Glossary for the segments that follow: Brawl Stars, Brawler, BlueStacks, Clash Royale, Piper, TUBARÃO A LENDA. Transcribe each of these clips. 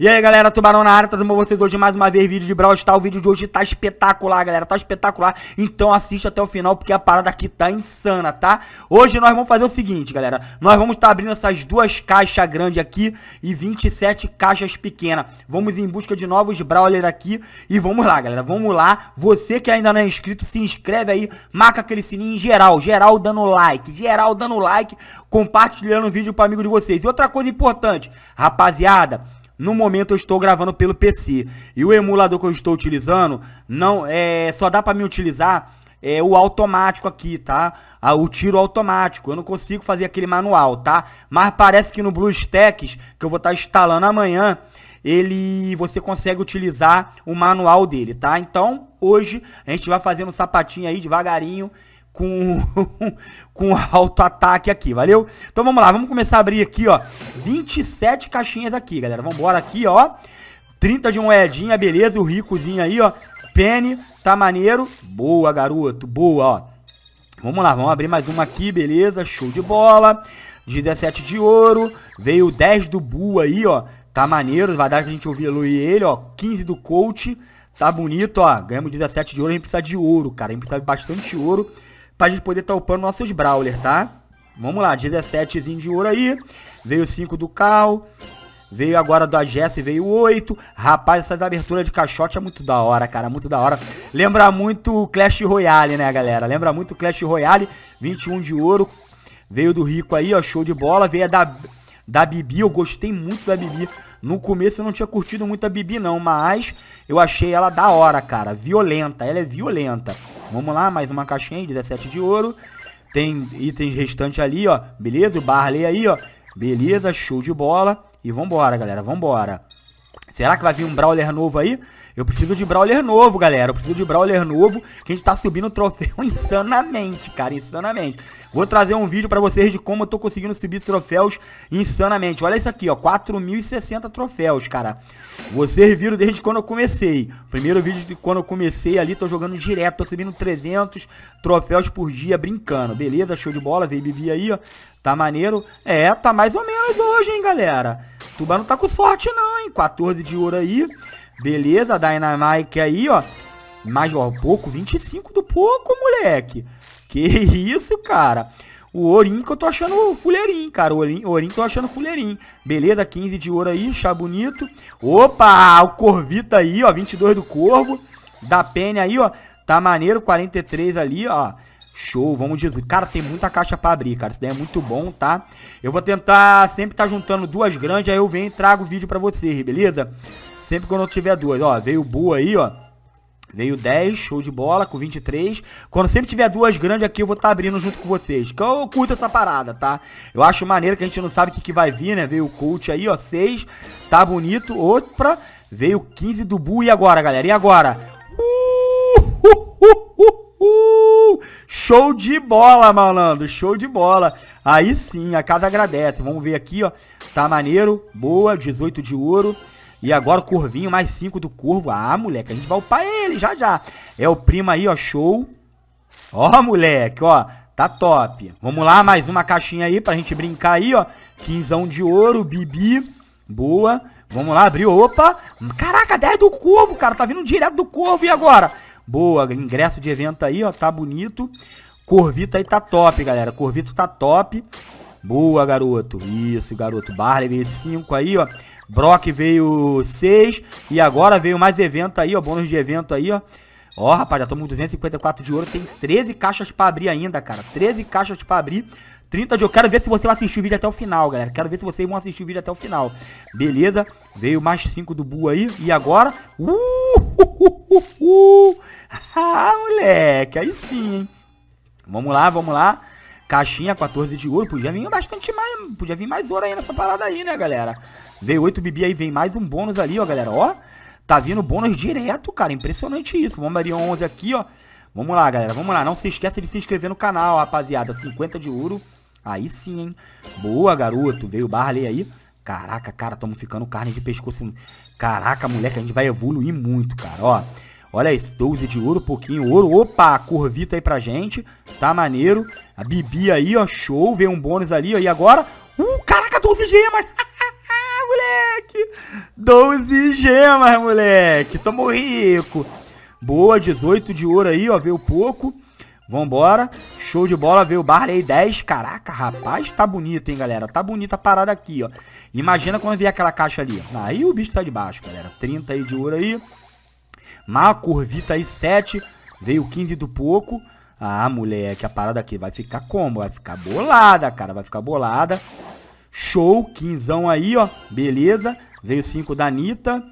E aí galera, Tubarão na área, trazendo pra vocês hoje mais uma vez vídeo de Brawl Stars. O vídeo de hoje tá espetacular galera, tá espetacular, então assiste até o final porque a parada aqui tá insana, tá? Hoje nós vamos fazer o seguinte galera, nós vamos estar abrindo essas duas caixas grandes aqui e 27 caixas pequenas. Vamos em busca de novos Brawler aqui e vamos lá galera, vamos lá. Você que ainda não é inscrito, se inscreve aí, marca aquele sininho em geral dando like, compartilhando o vídeo para amigo de vocês. E outra coisa importante, rapaziada, no momento eu estou gravando pelo PC e o emulador que eu estou utilizando não é, só dá para me utilizar o automático aqui, tá? O tiro automático, eu não consigo fazer aquele manual, tá? Mas parece que no BlueStacks, que eu vou estar instalando amanhã, você consegue utilizar o manual dele, tá? Então hoje a gente vai fazendo um sapatinho aí devagarinho com alto ataque aqui, valeu? Então vamos lá, vamos começar a abrir aqui, ó, 27 caixinhas aqui, galera, vambora aqui, ó, 30 de moedinha, beleza, o ricozinho aí, ó, penny, tá maneiro, boa, garoto, boa, ó, vamos lá, vamos abrir mais uma aqui, beleza, show de bola, 17 de ouro, veio 10 do Bull aí, ó, tá maneiro, vai dar pra gente evoluir ele, ó, 15 do coach, tá bonito, ó, ganhamos 17 de ouro, a gente precisa de ouro, cara, a gente precisa de bastante ouro, pra gente poder estar upando nossos Brawler, tá? Vamos lá, 17zinho de ouro aí. Veio 5 do Cal. Veio agora da Jessie, veio 8. Rapaz, essas aberturas de caixote é muito da hora, cara, muito da hora. Lembra muito Clash Royale, né, galera? Lembra muito Clash Royale. 21 de ouro. Veio do Rico aí, ó, show de bola. Veio a da Bibi, eu gostei muito da Bibi. No começo eu não tinha curtido muito a Bibi, não, mas eu achei ela da hora, cara. Violenta, ela é violenta. Vamos lá, mais uma caixinha aí, 17 de ouro. Tem itens restantes ali, ó. Beleza, o Barley aí, ó. Beleza, show de bola. E vambora, galera, vambora. Será que vai vir um Brawler novo aí? Eu preciso de Brawler novo, galera. Eu preciso de Brawler novo, que a gente tá subindo o troféu insanamente, cara, insanamente. Vou trazer um vídeo pra vocês de como eu tô conseguindo subir troféus insanamente. Olha isso aqui, ó, 4060 troféus, cara. Vocês viram desde quando eu comecei. Primeiro vídeo de quando eu comecei ali, tô jogando direto, tô subindo 300 troféus por dia, brincando. Beleza, show de bola, veio Bibi aí, ó. Tá maneiro? É, tá mais ou menos hoje, hein, galera. Tuba não tá com sorte não, hein. 14 de ouro aí. Beleza, Dynamite aí, ó. Mais, ó, pouco, 25 do pouco, moleque. Que isso, cara. O ourinho que eu tô achando fuleirinho, cara. O ourinho tô achando fuleirinho. Beleza, 15 de ouro aí, chá bonito. Opa, o Corvita aí, ó, 22 do Corvo. Da Penny aí, ó, tá maneiro, 43 ali, ó. Show, vamos dizer. Cara, tem muita caixa pra abrir, cara. Isso daí é muito bom, tá? Eu vou tentar sempre tá juntando duas grandes, aí eu venho e trago o vídeo pra vocês, beleza? Sempre quando eu tiver duas, ó, veio boa aí, ó. Veio 10, show de bola, com 23. Quando sempre tiver duas grandes aqui, eu vou estar abrindo junto com vocês, que eu curto essa parada, tá? Eu acho maneiro que a gente não sabe o que vai vir, né? Veio o coach aí, ó, 6. Tá bonito, outra. Veio 15 do Bull, e agora, galera? E agora? Show de bola, malandro, show de bola. Aí sim, a casa agradece. Vamos ver aqui, ó, tá maneiro. Boa, 18 de ouro. E agora o Corvinho, mais 5 do Corvo. Ah, moleque, a gente vai upar ele já já. É o primo aí, ó, show. Ó, moleque, ó, tá top. Vamos lá, mais uma caixinha aí pra gente brincar aí, ó. 15ão de ouro, Bibi. Boa. Vamos lá, abriu, opa. Caraca, 10 do Corvo, cara, tá vindo direto do Corvo. E agora? Boa, ingresso de evento aí, ó, tá bonito. Corvito aí tá top, galera. Corvito tá top. Boa, garoto. Isso, garoto. Barley veio 5 aí, ó. Brock veio 6. E agora veio mais evento aí, ó. Bônus de evento aí, ó. Ó, rapaz, já estamos com 254 de ouro. Tem 13 caixas pra abrir ainda, cara. 13 caixas pra abrir. 30 de ouro. Quero ver se você vai assistir o vídeo até o final, galera. Quero ver se vocês vão assistir o vídeo até o final. Beleza. Veio mais 5 do Bull aí. E agora... Ah, moleque. Aí sim, hein. Vamos lá, vamos lá. Caixinha, 14 de ouro. Podia vir bastante mais. Podia vir mais ouro aí nessa parada aí, né, galera? Veio 8 Bibi aí, vem mais um bônus ali, ó, galera. Ó, tá vindo bônus direto, cara. Impressionante isso. Vamos abrir 11 aqui, ó. Vamos lá, galera. Vamos lá. Não se esqueça de se inscrever no canal, rapaziada. 50 de ouro. Aí sim, hein. Boa, garoto. Veio o Barley aí. Caraca, cara. Tamo ficando carne de pescoço. Caraca, moleque. A gente vai evoluir muito, cara. Ó. Olha isso, 12 de ouro, pouquinho ouro. Opa, Corvita aí pra gente. Tá maneiro. A Bibi aí, ó, show. Veio um bônus ali, ó. E agora? Caraca, 12 gemas. moleque. 12 gemas, moleque. Tamo rico. Boa, 18 de ouro aí, ó. Veio pouco. Vambora. Show de bola. Veio o Barley 10. Caraca, rapaz. Tá bonito, hein, galera. Tá bonita a parada aqui, ó. Imagina quando vier aquela caixa ali. Aí o bicho tá de baixo, galera. 30 aí de ouro aí. Má curvita aí, 7. Veio 15 do pouco. Ah, moleque, a parada aqui vai ficar como? Vai ficar bolada, cara. Vai ficar bolada. Show, 15ão aí, ó. Beleza. Veio 5 da Anitta.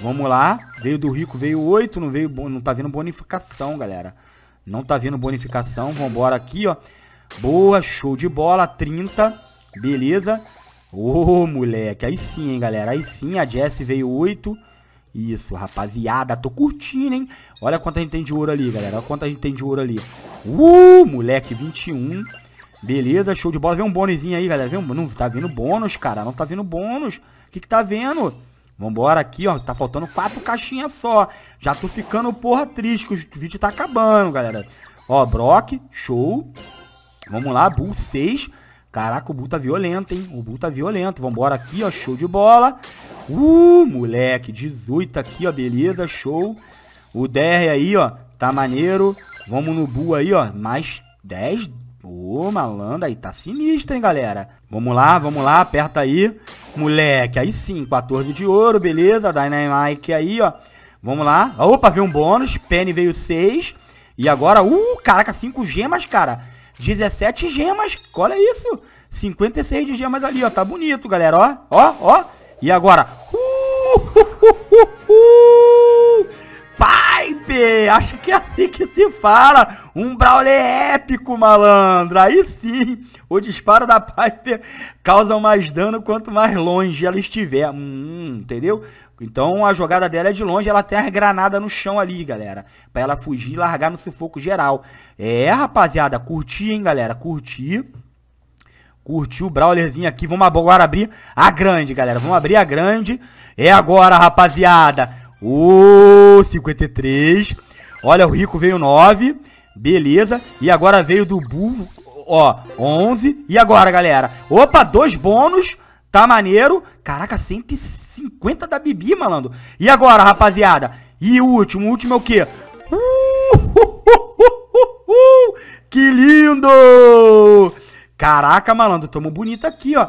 Vamos lá. Veio do Rico, veio 8. Não veio, não tá vindo bonificação, galera. Não tá vindo bonificação. Vambora aqui, ó. Boa, show de bola. 30. Beleza. Ô, moleque. Aí sim, hein, galera. Aí sim, a Jess veio 8. Isso, rapaziada, tô curtindo, hein? Olha quanto a gente tem de ouro ali, galera. Olha quanto a gente tem de ouro ali. Moleque, 21. Beleza, show de bola. Vem um bônusinho aí, galera. Vem um... Não tá vindo bônus, cara. Não tá vindo bônus. O que que tá vendo? Vambora aqui, ó. Tá faltando 4 caixinhas só. Já tô ficando, porra, triste, que o vídeo tá acabando, galera. Ó, Brock, show. Vamos lá, Bull 6. Caraca, o Bull tá violento, hein? O Bull tá violento. Vambora aqui, ó. Show de bola. Moleque, 18 aqui, ó, beleza, show. O DR aí, ó, tá maneiro. Vamos no Bull aí, ó, mais 10. Ô, malandro, aí tá sinistro, hein, galera. Vamos lá, aperta aí. Moleque, aí sim, 14 de ouro, beleza, Dynamite aí, ó. Vamos lá, opa, veio um bônus. Penny veio 6. E agora, caraca, 5 gemas, cara. 17 gemas, olha isso. 56 de gemas ali, ó, tá bonito, galera, ó, ó, ó. E agora? Piper! Acho que é assim que se fala. Um Brawler épico, malandro. Aí sim, o disparo da Piper causa mais dano quanto mais longe ela estiver. Entendeu? Então a jogada dela é de longe. Ela tem as granadas no chão ali, galera, pra ela fugir e largar no sufoco geral. É, rapaziada, curti, hein, galera. Curti. Curtiu o Brawlerzinho aqui. Vamos agora abrir a grande, galera. Vamos abrir a grande. É agora, rapaziada. 53. Olha, o Rico veio 9. Beleza. E agora veio do Bull, ó, 11. E agora, galera? Opa, 2 bônus. Tá maneiro. Caraca, 150 da Bibi, malandro. E agora, rapaziada? E o último é o quê? Que lindo! Caraca, malandro, tamo bonito aqui, ó.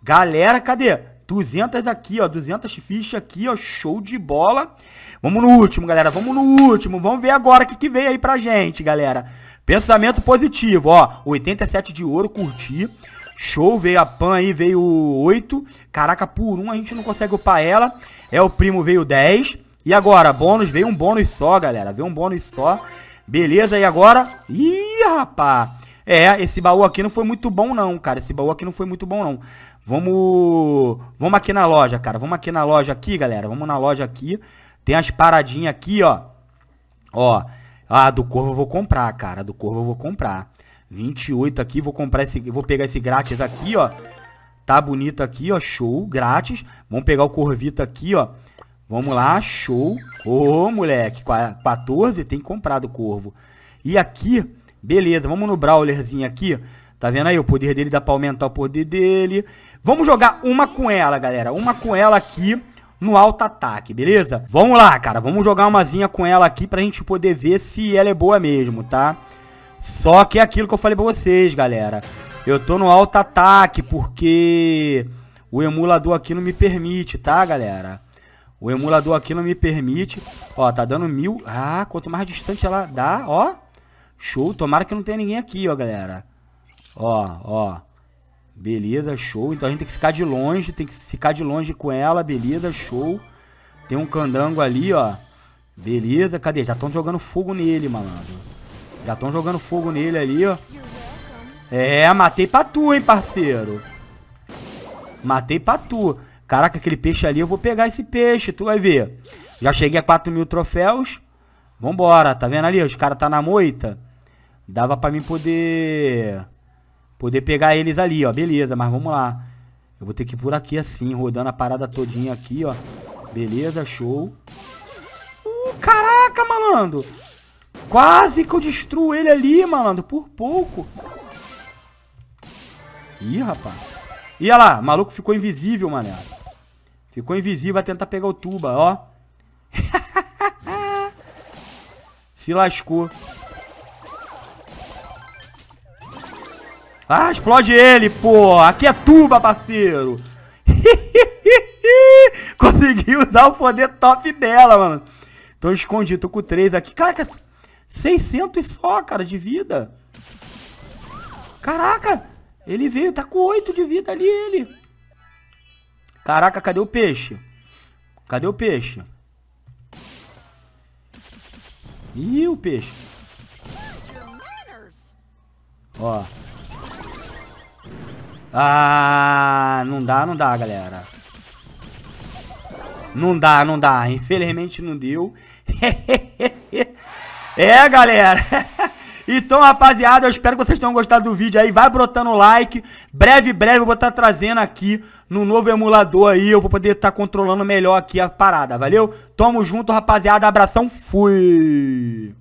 Galera, cadê? 200 aqui, ó, 200 fichas aqui, ó. Show de bola. Vamos no último, galera, vamos no último. Vamos ver agora o que que veio aí pra gente, galera. Pensamento positivo, ó. 87 de ouro, curti. Show, veio a Pan aí, veio 8. Caraca, por 1 a gente não consegue upar ela. É, o primo veio 10. E agora, bônus, veio um bônus só, galera. Veio um bônus só. Beleza, e agora? Ih, rapaz. É, esse baú aqui não foi muito bom não, cara. Esse baú aqui não foi muito bom não. Vamos aqui na loja, cara. Vamos aqui na loja aqui, galera. Vamos na loja aqui. Tem as paradinhas aqui, ó. Ó. Ah, do Corvo eu vou comprar, cara. Do Corvo eu vou comprar. 28 aqui, vou comprar esse, vou pegar esse grátis aqui, ó. Tá bonito aqui, ó. Show, grátis. Vamos pegar o Corvito aqui, ó. Vamos lá, show. Ô, moleque, 14 tem comprado o Corvo. E aqui... Beleza, vamos no Brawlerzinho aqui. Tá vendo aí? O poder dele dá pra aumentar o poder dele. Vamos jogar uma com ela, galera. Uma com ela aqui no alto ataque, beleza? Vamos lá, cara. Vamos jogar umazinha com ela aqui pra gente poder ver se ela é boa mesmo, tá? Só que é aquilo que eu falei pra vocês, galera. Eu tô no alto ataque porque o emulador aqui não me permite, tá, galera? O emulador aqui não me permite. Ó, tá dando 1000. Ah, quanto mais distante ela dá, ó. Show, tomara que não tenha ninguém aqui, ó, galera. Ó, ó. Beleza, show. Então a gente tem que ficar de longe, tem que ficar de longe com ela. Beleza, show. Tem um candango ali, ó. Beleza, cadê? Já estão jogando fogo nele, malandro. Já estão jogando fogo nele ali, ó. É, matei pra tu, hein, parceiro. Matei pra tu. Caraca, aquele peixe ali, eu vou pegar esse peixe, tu vai ver. Já cheguei a 4.000 troféus. Vambora, tá vendo ali? Os caras tá na moita. Dava pra mim poder pegar eles ali, ó. Beleza, mas vamos lá. Eu vou ter que ir por aqui assim, rodando a parada todinha aqui, ó. Beleza, show. Caraca, malandro. Quase que eu destruo ele ali, malandro. Por pouco. Ih, rapaz. Ih, olha lá. O maluco ficou invisível, mané. Ficou invisível, vai tentar pegar o tuba, ó. Se lascou. Ah, explode ele, pô. Aqui é tuba, parceiro. Consegui usar o poder top dela, mano. Tô escondido, tô com 3 aqui. Caraca, 600 só, cara, de vida. Caraca, ele veio, tá com 8 de vida ali, ele. Caraca, cadê o peixe? Cadê o peixe? Ih, o peixe. Ó. Ah, não dá, não dá, galera. Não dá, não dá. Infelizmente não deu. É, galera. Então, rapaziada, eu espero que vocês tenham gostado do vídeo aí. Vai brotando o like. Breve, eu vou estar trazendo aqui no novo emulador aí. Eu vou poder estar controlando melhor aqui a parada, valeu? Tamo junto, rapaziada. Abração, fui!